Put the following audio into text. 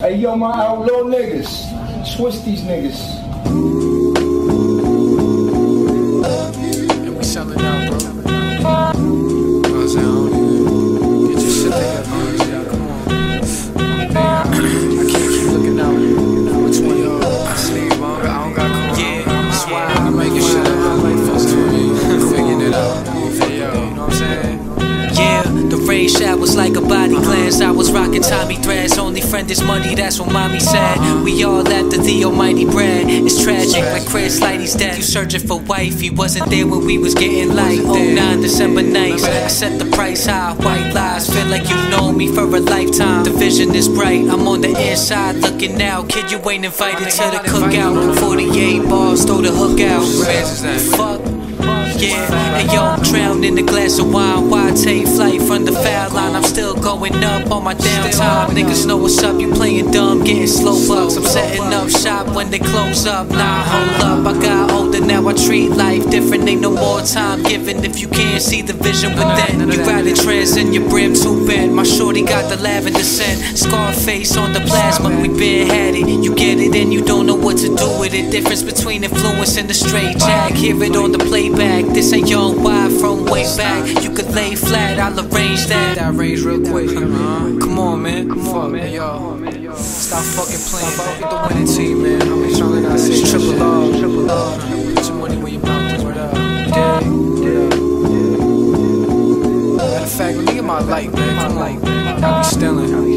Hey, yo, my outlaw niggas, switch these niggas. And we selling out, bro. Get your shit together, I can't keep looking out. Which one y'all? I don't got cool. Yeah, that's why I'm making shit up. I like folks figuring it out. You know what I'm saying? Yeah, the rain showers like a body glance. I was rocking Tommy threads. Only friend is money, that's what mommy said. We all after the almighty bread. It's tragic when Chris Lighty's dead. You searching for wife, he wasn't there when we was getting light. 09 December nights, I set the price high. White lies, feel like you've known me for a lifetime. The vision is bright, I'm on the inside looking out. Kid, you ain't invited to the cookout. 48 bars, throw the hook out. Fuck. Yeah, and yo, drowned in a glass of wine. Why take flight from the foul line? I'm still going up on my downtime. Niggas know what's up, you playing dumb, getting slow bucks. I'm setting up shop when they close up. Nah, hold up, I got older, now I treat life different. Ain't no more time given if you can't see the vision within. You riding trends and your brim too bent. My shorty got the lavender scent. Scarface on the plasma, we been had it. You get it and you don't know what to do with it. Difference between influence and the straight jack. Hear it on the playback. This ain't young wide from way back. You could lay flat, I'll arrange that. That range real quick. Come on, man. Come on, man. Yo, stop fucking playing. Fuck with the winning team, man. How many times I say this? Triple R. Triple R. Put your money where your mouth is. What up? Matter of fact, let me get my light, man. Come on, I be stealing.